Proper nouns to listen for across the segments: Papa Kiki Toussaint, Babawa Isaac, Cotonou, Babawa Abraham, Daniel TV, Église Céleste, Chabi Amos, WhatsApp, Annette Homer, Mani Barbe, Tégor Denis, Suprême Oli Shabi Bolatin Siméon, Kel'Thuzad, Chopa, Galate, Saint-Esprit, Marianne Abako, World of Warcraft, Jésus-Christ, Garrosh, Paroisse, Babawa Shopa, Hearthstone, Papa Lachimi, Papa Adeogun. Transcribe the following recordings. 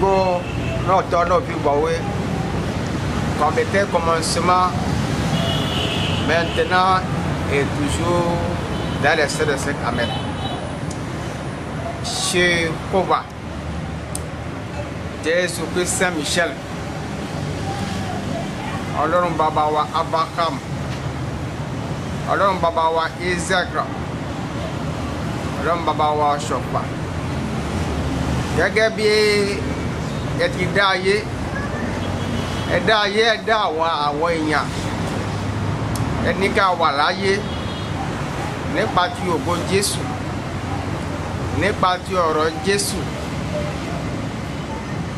Bigo, notre Bibawe, comme était commencement, maintenant et toujours dans les 7 siècles. Amen. Chez Kova, Jésus-Christ Saint-Michel, alors Babawa Abraham, alors Babawa Isaac, alors Babawa Shopa. Yagabi eti daye edaye dawa awonya enika wa laye nípa ti ògo Jésù nípa ti ọ̀rọ̀ Jésù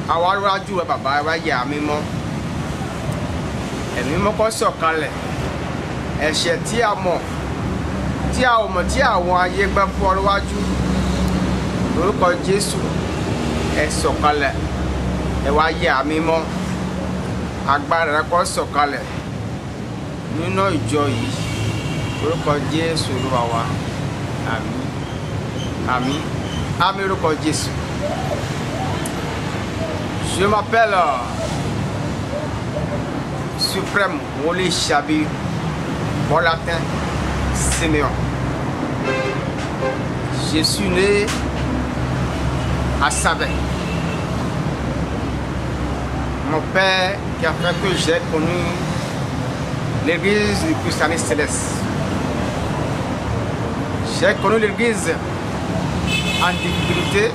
awaraju wa baba wa ya mímọ́ ẹ̀mí mímọ́ kó sọ̀kalẹ̀ ẹ̀ṣẹ̀ tí a mọ̀ tí àwọn ayé gbà forwaju orúkọ Jésù ẹ sọ̀kalẹ̀ ẹ wá yẹ àmì mọ́ agbára rẹ kó sọ̀kalẹ̀ nínú ìjọ yìí orúkọ Jésù Olúwa wa àmín àmín àmín orúkọ Jésù. Je m'appelle Suprême Oli Shabi Bolatin Siméon. Je suis né à Savin. Mon père, qui a fait que j'ai connu l'église du Christianisme Céleste. J'ai connu l'église en difficulté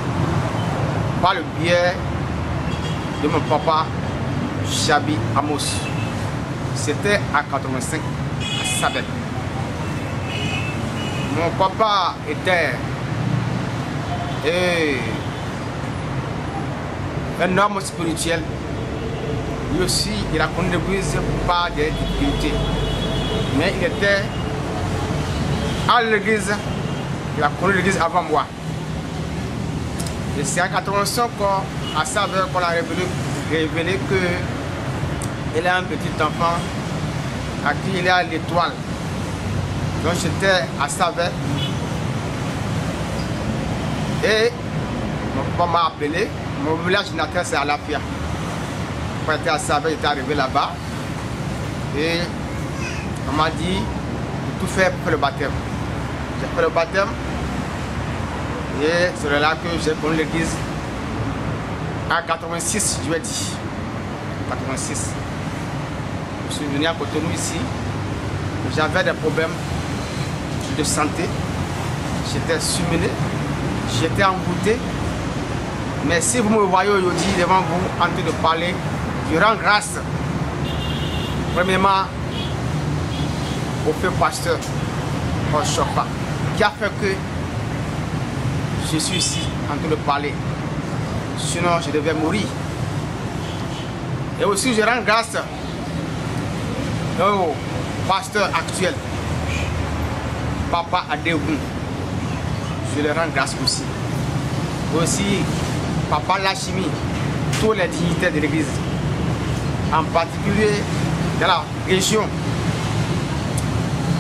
par le biais de mon papa Chabi Amos. C'était à 85 à Sabel. Mon papa était un homme spirituel. Lui aussi, il a connu l'église par des difficultés. Mais il était à l'église, il a connu l'église avant moi. Et c'est en 85 à Saveur qu'on a révélé qu'il a un petit enfant à qui il a l'étoile. Donc j'étais à Saveur. Et mon papa m'a appelé. Mon village natal, c'est à Lafia. Quand j'étais à Saveur, j'étais arrivé là-bas. Et on m'a dit de tout faire pour le baptême. J'ai fait le baptême. Et c'est là que j'ai connu l'église. En 86, je lui ai dit. 86. Je suis venu à Cotonou ici. J'avais des problèmes de santé. J'étais submergé. J'étais envoûté. Mais si vous me voyez aujourd'hui devant vous en train de parler, je rends grâce, premièrement, au feu pasteur, au Chopa, qui a fait que je suis ici en train de parler. Sinon, je devais mourir. Et aussi, je rends grâce au pasteur actuel, Papa Adeogun. Je le rends grâce aussi. Aussi, Papa Lachimi, tous les dignitaires de l'église, en particulier de la région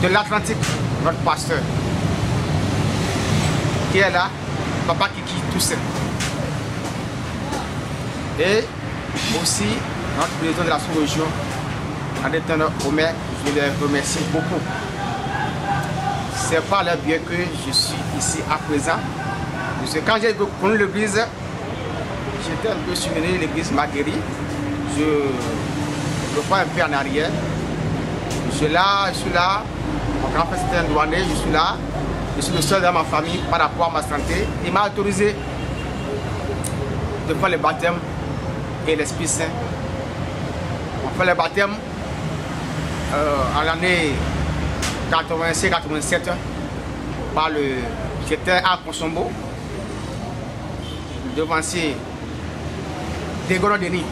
de l'Atlantique, notre pasteur, qui est là, Papa Kiki Toussaint. Et aussi notre président de la sous-région, Annette Homer, je les remercie beaucoup. C'est par le biais que je suis ici à présent. Parce que quand j'ai connu l'église, j'étais un peu submergé, l'église m'a guéri. Je prends un peu en arrière. Je suis là. Mon grand-père c'était un douanier, je suis là. Je suis le seul dans ma famille par rapport à ma santé. Il m'a autorisé de faire le baptême et l'Esprit Saint. On fait le baptême en l'année 86-87 par le. J'étais à Konsombo, devancier Tégor Denis,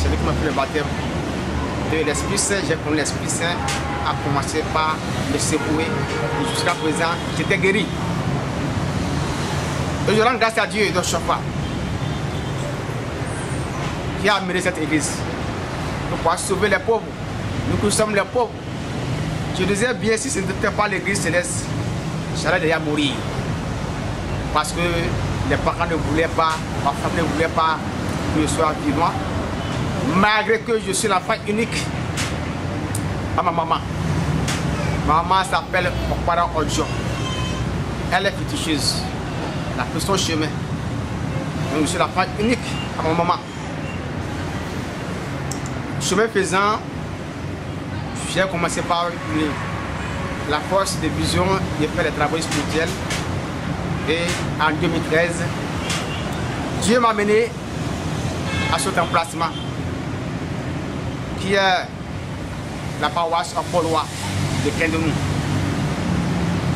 c'est lui qui m'a fait le baptême de l'Esprit Saint. J'ai connu l'Esprit Saint, à commencer par le secouer. Jusqu'à présent, j'étais guéri. Et je rends grâce à Dieu et de Chopa qui a amené cette église pour pouvoir sauver les pauvres. Nous sommes les pauvres. Je disais bien, si ce n'était pas l'église céleste, j'allais déjà mourir. Parce que les parents ne voulaient pas, ma femme ne voulait pas, me soit vivant, malgré que je suis l'enfant unique à ma maman. Maman s'appelle mon parent Odjo. Elle est féticheuse. Elle a fait son chemin. Donc je suis l'enfant unique à ma maman. Chemin faisant, j'ai commencé par la force de vision de faire les travaux spirituels. Et en 2013, Dieu m'a amené à cet emplacement qui est la paroisse en Polois de Cotonou.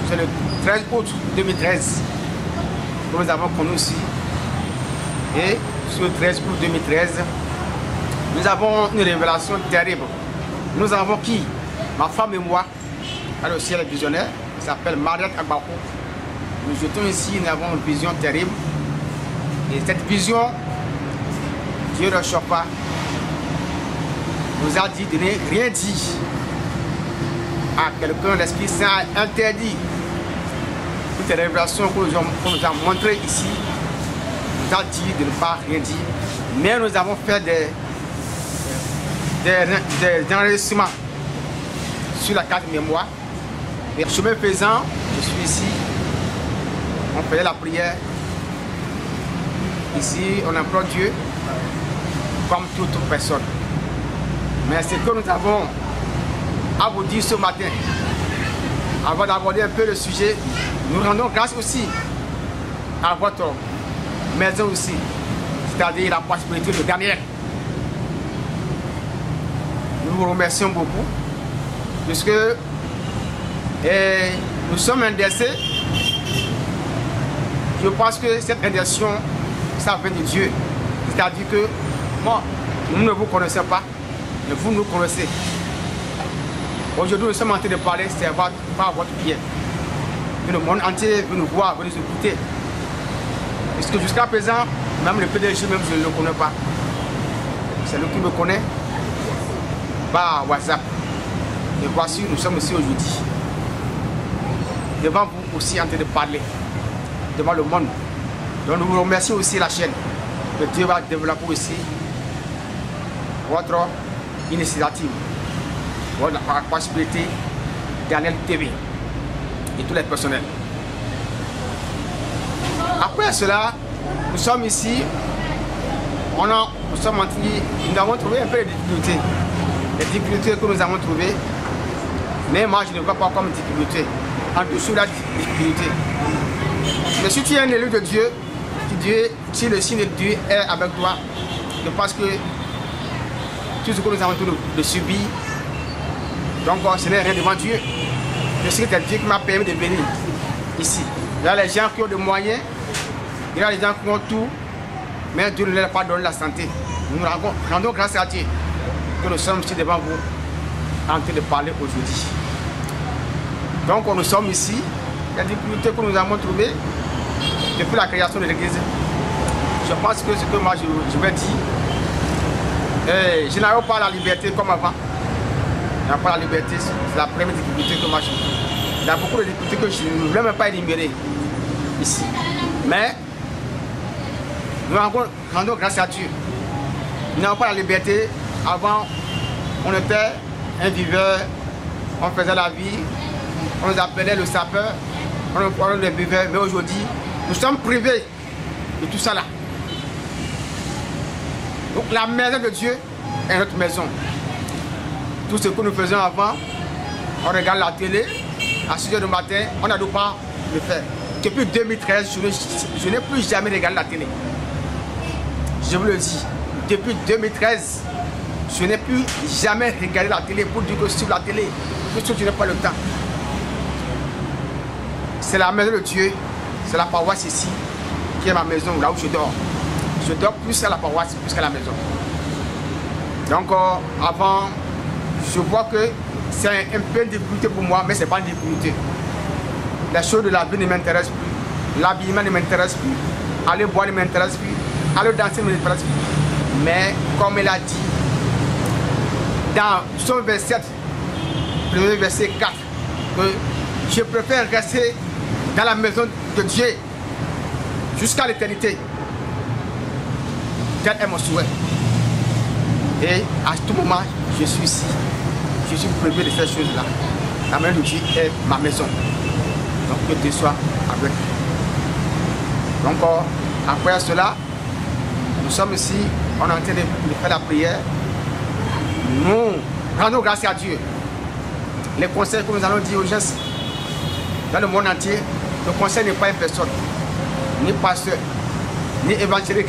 C'est le 13 août 2013 que nous avons connu ici. Et sur le 13 août 2013, nous avons une révélation terrible. Nous avons qui? Ma femme et moi, elle aussi est visionnaire, s'appelle Marianne Abako. Nous jetons ici, nous avons une vision terrible. Et cette vision, Dieu ne choque pas. Nous a dit de ne rien dire à quelqu'un. L'Esprit Saint a interdit toutes les révélations que nous avons montrées ici. Nous a dit de ne pas rien dire. Mais nous avons fait des enregistrements sur la carte mémoire. Et chemin faisant, je suis ici. On faisait la prière. Ici, on implore Dieu comme toute personne. Mais ce que nous avons à vous dire ce matin, avant d'aborder un peu le sujet, nous rendons grâce aussi à votre maison aussi, c'est-à-dire la prospérité de Daniel. Nous vous remercions beaucoup, puisque nous sommes indexés. Je pense que cette indexion, ça vient de Dieu. C'est-à-dire que moi, nous ne vous connaissons pas, mais vous nous connaissez. Aujourd'hui, nous sommes en train de parler, c'est par votre biais. Le monde entier veut nous voir, veut nous écouter. Parce que jusqu'à présent, même le PDG, même je ne le connais pas. C'est lui qui me connaît par WhatsApp. Et voici, nous sommes ici aujourd'hui. Devant vous aussi, en train de parler. Devant le monde. Donc nous vous remercions aussi la chaîne. Que Dieu va développer aussi votre initiative, votre possibilité Daniel TV et tous les personnels. Après cela, nous sommes ici, nous avons trouvé un peu de difficultés. Les difficultés que nous avons trouvées, mais moi je ne vois pas comme difficultés. En dessous de la difficulté. Mais si tu es un élu de Dieu, si le signe de Dieu est avec toi, je pense que tout ce que nous avons de subir, donc ce n'est rien devant Dieu. Je sais que c'est Dieu qui m'a permis de venir ici. Il y a les gens qui ont des moyens, il y a les gens qui ont tout, mais Dieu ne leur a pas donné la santé. Nous rendons grâce à Dieu que nous sommes ici devant vous en train de parler aujourd'hui. Donc nous sommes ici. La difficulté que nous avons trouvée depuis la création de l'église, je pense que ce que moi je vais dire, je n'ai pas la liberté comme avant. Je n'ai pas la liberté, c'est la première difficulté que moi je trouve. Il y a beaucoup de difficultés que je ne voulais même pas énumérer ici. Mais nous rendons grâce à Dieu. Nous n'avons pas la liberté. Avant, on était un viveur, on faisait la vie, on nous appelait le sapeur. Mais aujourd'hui, nous sommes privés de tout ça là. Donc la maison de Dieu est notre maison. Tout ce que nous faisions avant, on regarde la télé, à 6 h du matin, on n'a pas le faire. Depuis 2013, je n'ai plus jamais regardé la télé. Je vous le dis, depuis 2013, je n'ai plus jamais regardé la télé pour dire que sur la télé, puisque je n'ai pas le temps. C'est la maison de Dieu, c'est la paroisse ici, qui est ma maison, là où je dors. Je dors plus à la paroisse, plus qu'à la maison. Donc avant, je vois que c'est un peu une difficulté pour moi, mais ce n'est pas une difficulté. Les choses de la vie ne m'intéressent plus, l'habillement ne m'intéresse plus, aller boire ne m'intéresse plus, aller danser ne m'intéresse plus. Mais comme elle a dit, dans son verset, le verset 4, que je préfère rester dans la maison de Dieu jusqu'à l'éternité. tel est mon souhait. Et à tout moment, je suis ici. Je suis privé de ces choses-là. La maison de Dieu est ma maison. Donc que Dieu soit avec nous. Donc après cela, nous sommes ici, on est en train de faire la prière. Nous rendons grâce à Dieu. Les conseils que nous allons dire aux gens dans le monde entier, le conseil n'est pas une personne, ni pasteur, ni évangélique.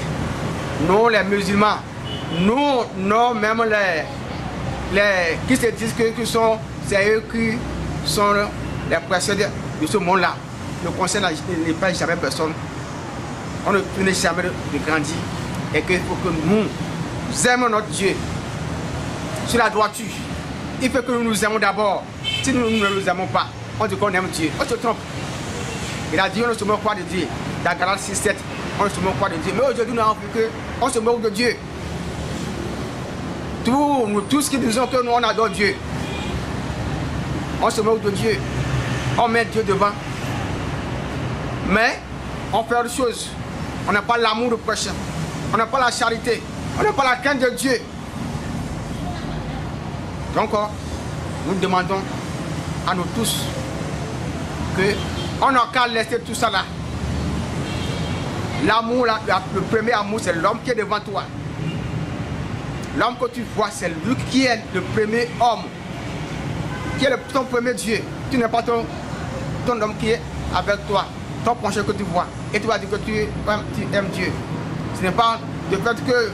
Nous, les musulmans, nous, même les qui se disent que c'est eux qui sont les précédents de ce monde-là. Le conseil n'est pas jamais personne. On ne peut jamais de grandir. Et qu'il faut que nous aimons notre Dieu sur la droiture. Il faut que nous nous aimons d'abord. Si nous ne nous aimons pas, on dit qu'on aime Dieu. On se trompe. Il a dit on ne se moque pas de Dieu. Dans Galate 6:7, on ne se moque pas de Dieu. Mais aujourd'hui, nous avons vu qu'on se moque de Dieu. Tous qui disons que nous, on adore Dieu. On se moque de Dieu. On met Dieu devant. Mais on fait autre chose. On n'a pas l'amour du prochain. On n'a pas la charité. On n'a pas la crainte de Dieu. Donc, nous demandons à nous tous qu'on n'a qu'à laisser tout ça là. L'amour, le premier amour, c'est l'homme qui est devant toi. L'homme que tu vois, c'est lui qui est le premier homme, qui est ton premier Dieu. Tu n'es pas ton homme qui est avec toi, ton prochain que tu vois. Et tu vas dire que tu aimes Dieu. Ce n'est pas le fait que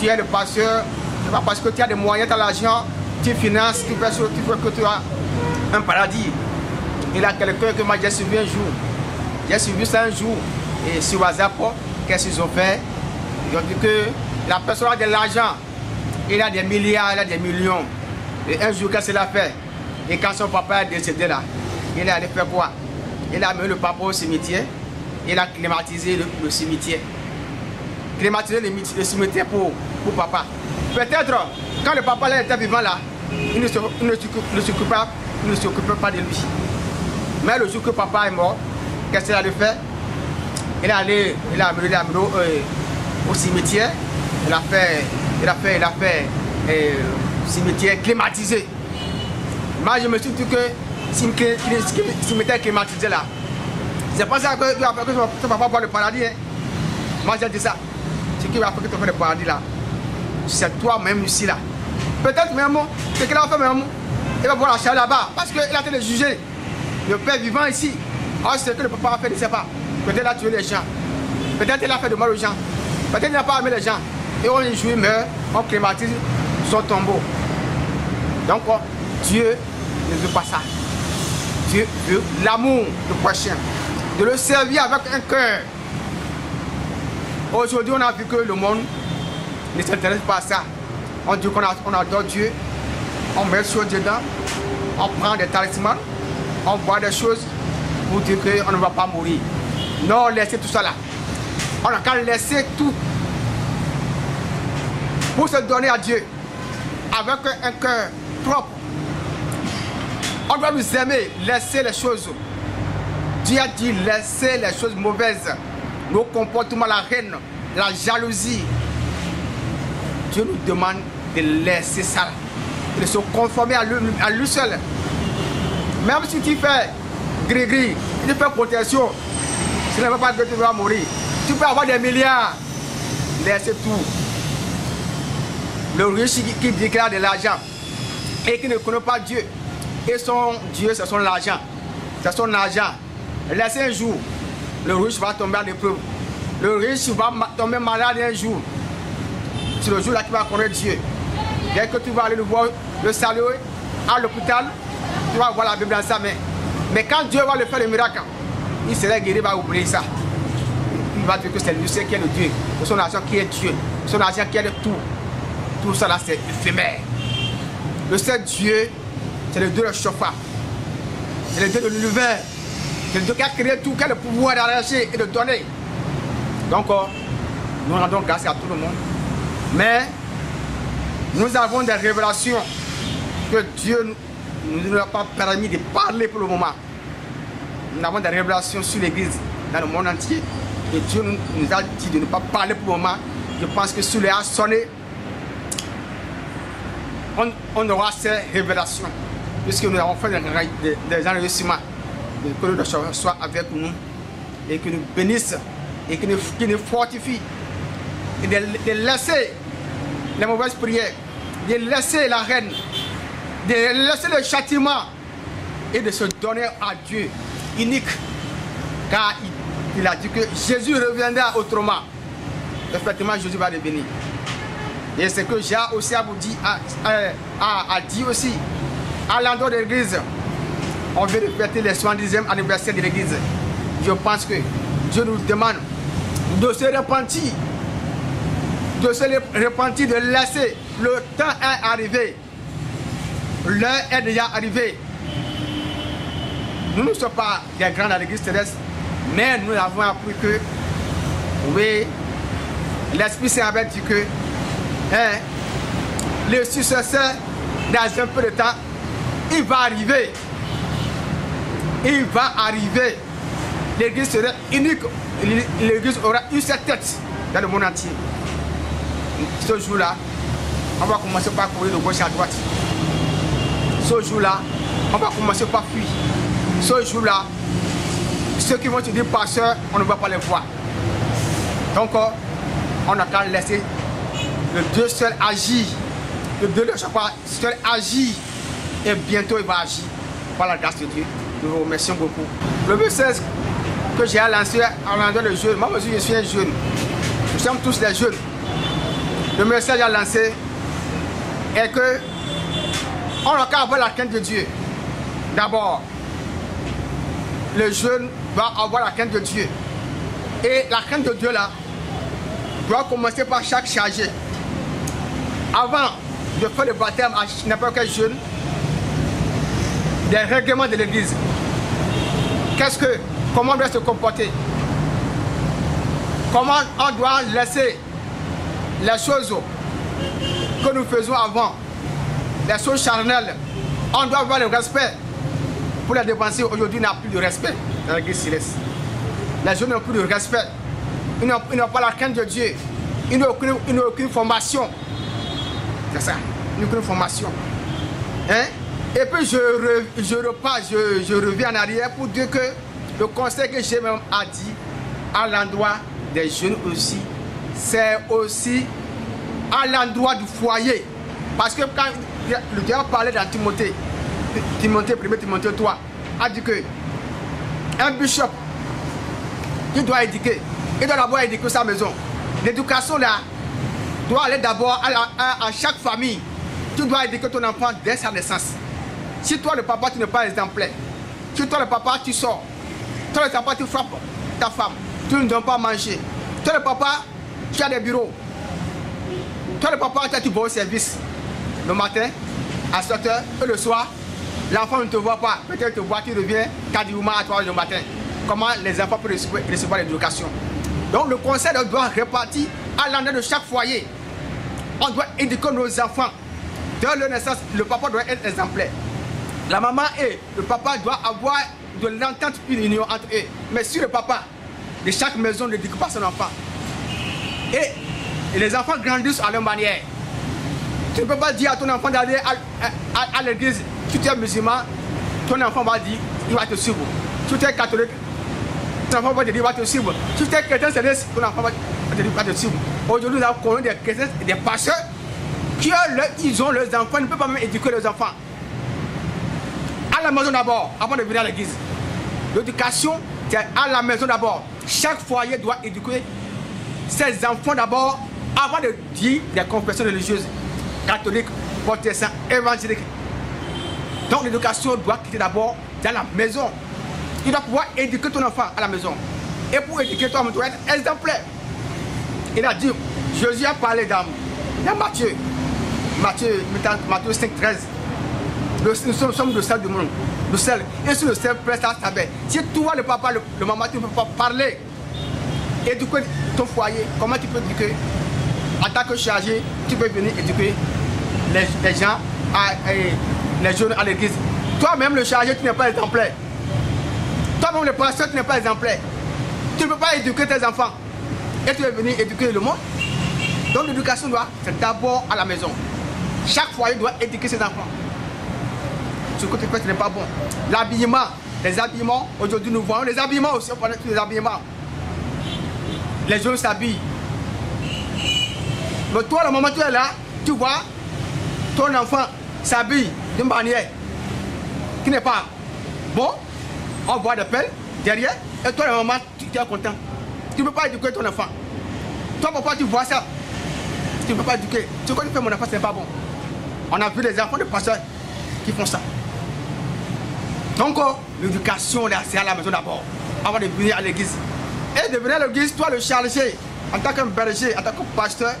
tu es le pasteur, ce n'est pas parce que tu as des moyens, tu as l'argent, tu finances, tu fais ce que tu veux que tu as un paradis. Il y a quelqu'un que moi j'ai suivi un jour. J'ai suivi ça un jour. Et sur WhatsApp, qu'est-ce qu'ils ont fait? Ils ont dit que la personne a de l'argent. Il a des milliards, il a des millions. Et un jour, qu'est-ce qu'il a fait? Et quand son papa est décédé là, il est allé faire quoi? Il a mis le papa au cimetière. Il a climatisé le cimetière. Climatiser le cimetière pour papa. Peut-être, quand le papa là, était vivant là, il ne s'occupait pas de lui. Mais le jour que papa est mort, qu'est-ce qu'il a fait? Il est allé, il a amené au cimetière. Il a fait cimetière climatisé. Moi, je me suis dit que cimetière climatisé là, c'est pas ça que ton papa boit le paradis. Hein. Moi, j'ai dit ça. Ce qui va faire que tu fais le paradis là, c'est toi-même ici là. Peut-être même, ce qu'il a fait même, il va boire la chaleur là-bas parce qu'il a été le juger. Le père vivant ici. Or, ce que le papa a fait, il ne sait pas. Peut-être il a tué les gens. Peut-être il a fait de mal aux gens. Peut-être il n'a pas aimé les gens. Et on y joue, meurt, on climatise son tombeau. Donc, Dieu ne veut pas ça. Dieu veut l'amour du prochain, de le servir avec un cœur. Aujourd'hui, on a vu que le monde ne s'intéresse pas à ça. On dit qu'on adore Dieu, on met des choses dedans, on prend des talismans, on voit des choses pour dire qu'on ne va pas mourir. Non, laissez tout ça là. On n'a qu'à laisser tout pour se donner à Dieu avec un cœur propre. On doit nous aimer, laisser les choses. Dieu a dit laisser les choses mauvaises, nos comportements, la haine, la jalousie. Dieu nous demande de laisser ça, de se conformer à lui seul. Même si tu fais gris-gris, tu fais protection, ce n'est pas que tu vas mourir. Tu peux avoir des milliards, laissez tout. Le riche qui déclare de l'argent et qui ne connaît pas Dieu. Et son Dieu, c'est son argent. C'est son argent. Laissez un jour, le riche va tomber à l'épreuve. Le riche va tomber malade un jour. C'est le jour-là qu'il va connaître Dieu. Dès que tu vas aller le voir, le saluer à l'hôpital, tu vas voir la Bible dans sa main. Mais quand Dieu va le faire le miracle, il serait guéri, il va oublier ça. Il va dire que c'est lui qui est le Dieu. C'est son argent qui est Dieu. C'est son argent qui est le tout. Tout ça là, c'est éphémère. Le seul Dieu, c'est le Dieu de Shofa. C'est le Dieu de l'univers. C'est le Dieu qui a créé tout, qui a le pouvoir d'arracher et de donner. Donc, nous rendons grâce à tout le monde. Mais, nous avons des révélations que Dieu ne nous a pas permis de parler pour le moment. Nous avons des révélations sur l'Église dans le monde entier. Et Dieu nous a dit de ne pas parler pour le moment. Je pense que si le a sonné, on aura ces révélations, puisque nous avons fait des enrichissements. Que le Seigneur soit avec nous et que nous bénisse et que nous fortifie. Et de laisser les mauvaises prières, de laisser la haine, de laisser le châtiment et de se donner à Dieu unique. Car il a dit que Jésus reviendra autrement. Effectivement, Jésus va le bénir. Et ce que j'ai aussi à vous dire, à dire aussi, à l'endroit de l'église, on veut répéter le 70e anniversaire de l'église. Je pense que Dieu nous demande de se repentir, de laisser. Le temps est arrivé. L'heure est déjà arrivée. Nous ne sommes pas des grands à l'église céleste, mais nous avons appris que, oui, l'Esprit Saint avait dit que hein, le successeur, dans un peu de temps, il va arriver. Il va arriver. L'église sera unique. L'église aura une seule tête dans le monde entier. Ce jour-là, on va commencer par courir de gauche à droite. Ce jour-là, on va commencer par fuir. Ce jour-là, ceux qui vont te dire pasteur, on ne va pas les voir. Donc, on a qu'à laisser le Dieu seul agir. Le Dieu seul agit. Et bientôt, il va agir. Par la grâce de Dieu. Nous vous remercions beaucoup. Le but 16 que j'ai lancé en rendant le jeune, moi je suis un jeune. Nous sommes tous des jeunes. Le message à lancer est que on n'a qu'à avoir la crainte de Dieu. D'abord, le jeune va avoir la crainte de Dieu. Et la crainte de Dieu là doit commencer par chaque chargé. Avant de faire le baptême à n'importe quel jeune, des règlements de l'église. Qu'est-ce que, comment on doit se comporter? Comment on doit laisser les choses que nous faisons avant, les choses charnelles, on doit avoir le respect pour les dépenser. Aujourd'hui, n'a plus de respect dans l'église céleste. Les jeunes n'ont plus de respect. Ils n'ont pas la crainte de Dieu. Ils n'ont aucune formation. C'est ça, ils n'ont aucune formation. Hein? Et puis je reviens en arrière pour dire que le conseil que j'ai même à dire à l'endroit des jeunes aussi, c'est aussi à l'endroit du foyer. Parce que quand le Dieu a parlé dans Timothée, 1 Timothée 3, a dit que un bishop, il doit éduquer, il doit d'abord éduquer sa maison. L'éducation là doit aller d'abord à chaque famille. Tu dois éduquer ton enfant dès sa naissance. Si toi le papa tu n'es pas exemplaire, si toi le papa tu sors, toi le papa tu frappes ta femme, tu ne donnes pas à manger, toi le papa tu as des bureaux, toi le papa tu vas au service le matin à 7h et le soir, l'enfant ne te voit pas, peut-être te voit, tu reviens tardivement à 3h du matin. Comment les enfants peuvent recevoir l'éducation? Donc le conseil doit répartir à l'endroit de chaque foyer. On doit éduquer nos enfants. Dès leur naissance, le papa doit être exemplaire. La maman et le papa doivent avoir de l'entente, une union entre eux. Mais si le papa de chaque maison ne n'éduque pas son enfant, et les enfants grandissent à leur manière, tu ne peux pas dire à ton enfant d'aller à l'église. Si tu es musulman, ton enfant va dire il va te suivre. Si tu es catholique, ton enfant va te dire il va te suivre. Si tu es chrétien céleste, ton enfant va te dire il va te suivre. Aujourd'hui, nous avons connu des chrétiens et des pasteurs qui ont leurs enfants, ils ne peuvent pas même éduquer leurs enfants. À la maison d'abord, avant de venir à l'église. L'éducation, c'est à la maison d'abord. Chaque foyer doit éduquer ses enfants d'abord, avant de dire des confessions religieuses, catholiques, protestants, évangéliques. Donc l'éducation doit quitter d'abord dans la maison. Tu dois pouvoir éduquer ton enfant à la maison. Et pour éduquer toi, tu dois être exemplaire. Il a dit, Jésus a parlé dans Matthieu 5, 13. Nous sommes le sel du monde, le sel. Et si le sel presse à sa bête, si toi, le papa, le maman, tu ne peux pas parler, éduquer ton foyer, comment tu peux éduquer? En tant que chargé, tu peux venir éduquer les gens, les jeunes à l'église. Toi-même, le chargé, tu n'es pas exemplaire. Toi-même, le pasteur, tu n'es pas exemplaire. Tu ne peux pas éduquer tes enfants. Et tu veux venir éduquer le monde? Donc l'éducation doit, c'est d'abord à la maison. Chaque foyer doit éduquer ses enfants. Ce côté ce n'est pas bon. L'habillement, les habillements, aujourd'hui nous voyons les habillements aussi, on connaît tous les habillements. Les jeunes s'habillent. Mais toi, le moment où tu es là, tu vois, ton enfant s'habille d'une manière qui n'est pas bon, on voit des pelles derrière, et toi, le moment, tu es content. Tu ne peux pas éduquer ton enfant. Toi, pourquoi tu vois ça? Tu ne peux pas éduquer. Ce que tu fais, mon enfant, ce n'est pas bon. On a vu les enfants de pasteurs qui font ça. Donc, l'éducation, c'est à la maison d'abord, avant de venir à l'église. Et de venir à l'église, toi, le chargé, en tant qu'un berger, en tant que pasteur,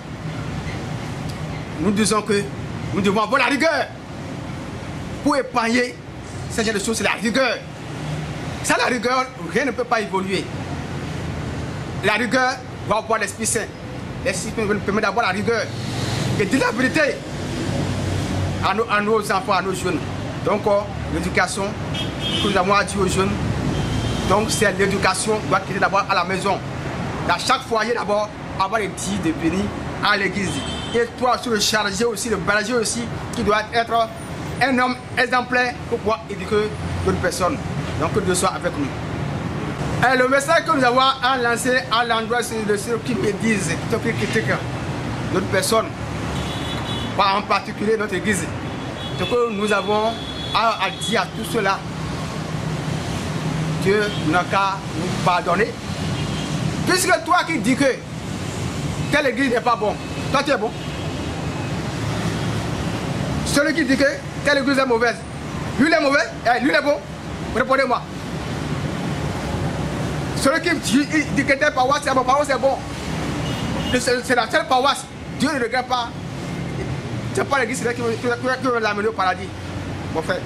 nous disons que nous devons avoir la rigueur. Pour épargner ce genre de choses, c'est la rigueur. Sans la rigueur, rien ne peut pas évoluer. La rigueur va avoir l'Esprit Saint. L'Esprit Saint nous permet d'avoir la rigueur. Et de la vérité à nos enfants, à nos jeunes. Donc, l'éducation que nous avons à dire aux jeunes, donc c'est l'éducation qui doit quitter d'abord à la maison. Dans chaque foyer d'abord, avant les petits de venir à l'église. Et toi, sur le chargé aussi, le berger aussi, qui doit être un homme exemplaire pour pouvoir éduquer d'autres personnes. Donc, Dieu soit avec nous. Et le message que nous avons à lancer à l'endroit de ceux qui me disent, qui critiquent d'autres personnes, pas en particulier notre église. Ce que nous avons à dire à tout cela, Dieu n'a qu'à nous pardonner. Puisque toi qui dis que telle église n'est pas bonne, toi tu es bon. Celui qui dit que telle église est mauvaise, lui il est mauvais, lui il est bon. Répondez-moi. Celui qui dit que telle paroisse est bon, paroisse est bon. C'est la seule paroisse, Dieu ne regarde pas. Ce n'est pas l'église céleste qui va l'amener au paradis, mon frère.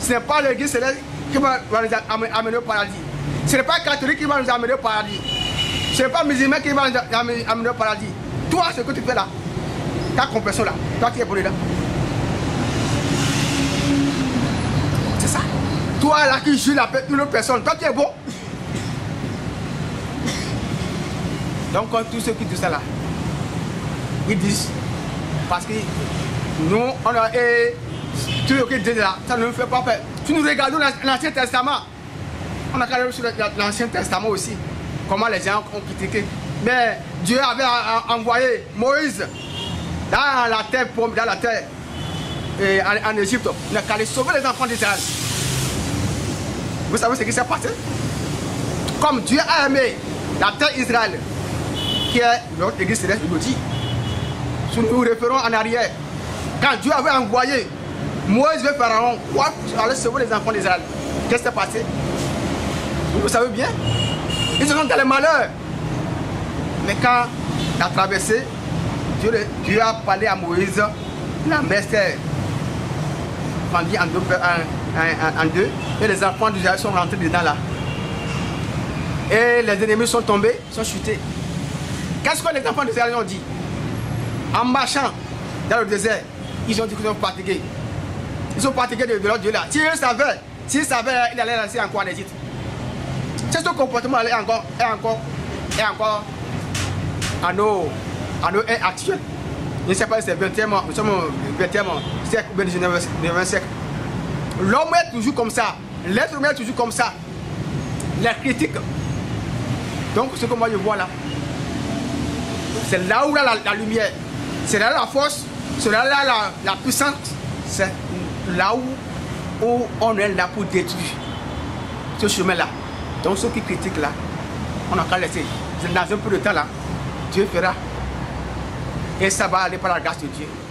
Ce n'est pas l'église céleste qui va nous amener au paradis. Ce n'est pas le catholique qui va nous amener au paradis. Ce n'est pas le musulman qui va nous amener au paradis. Toi, ce que tu fais là, ta compassion là, toi qui es brûlé là. C'est ça. Toi là qui juge la paix d'une autre personne, toi qui es bon. Donc, tous ceux qui disent ça là, ils disent. Parce que nous, on a tout ce qu'il dit là, ça ne nous fait pas peur. Si nous regardons l'Ancien Testament, on a regardé sur l'Ancien Testament aussi, comment les gens ont critiqué. Mais Dieu avait envoyé Moïse dans la terre, en Égypte, il a allé sauver les enfants d'Israël. Vous savez ce qui s'est passé? Comme Dieu a aimé la terre Israël, qui est notre église céleste, il nous dit. Si nous référons en arrière, quand Dieu avait envoyé Moïse vers Pharaon, pour aller sauver les enfants d'Israël, qu'est-ce qui s'est passé? Vous le savez bien. Ils sont dans les malheurs. Mais quand la traversée, Dieu a parlé à Moïse, la mer s'est fendue en deux, et les enfants d'Israël sont rentrés dedans là. Et les ennemis sont tombés, sont chutés. Qu'est-ce que les enfants d'Israël ont dit? En marchant dans le désert, ils ont dit qu'ils sont fatigués. Ils sont fatigués de leur Dieu là. S'ils savaient, ils allaient rester encore en Égypte. C'est ce comportement là est encore à nos actuels. Je ne sais pas si c'est 20e, nous sommes au 20e siècle ou 19e siècle. L'homme est toujours comme ça. L'être humain est toujours comme ça. La critique. Donc ce que moi je vois là, c'est là où la lumière. C'est là la force, c'est là la puissance, c'est là où on est là pour détruire ce chemin-là. Donc ceux qui critiquent là, on n'a qu'à laisser. Dans un peu de temps là, Dieu fera. Et ça va aller par la grâce de Dieu.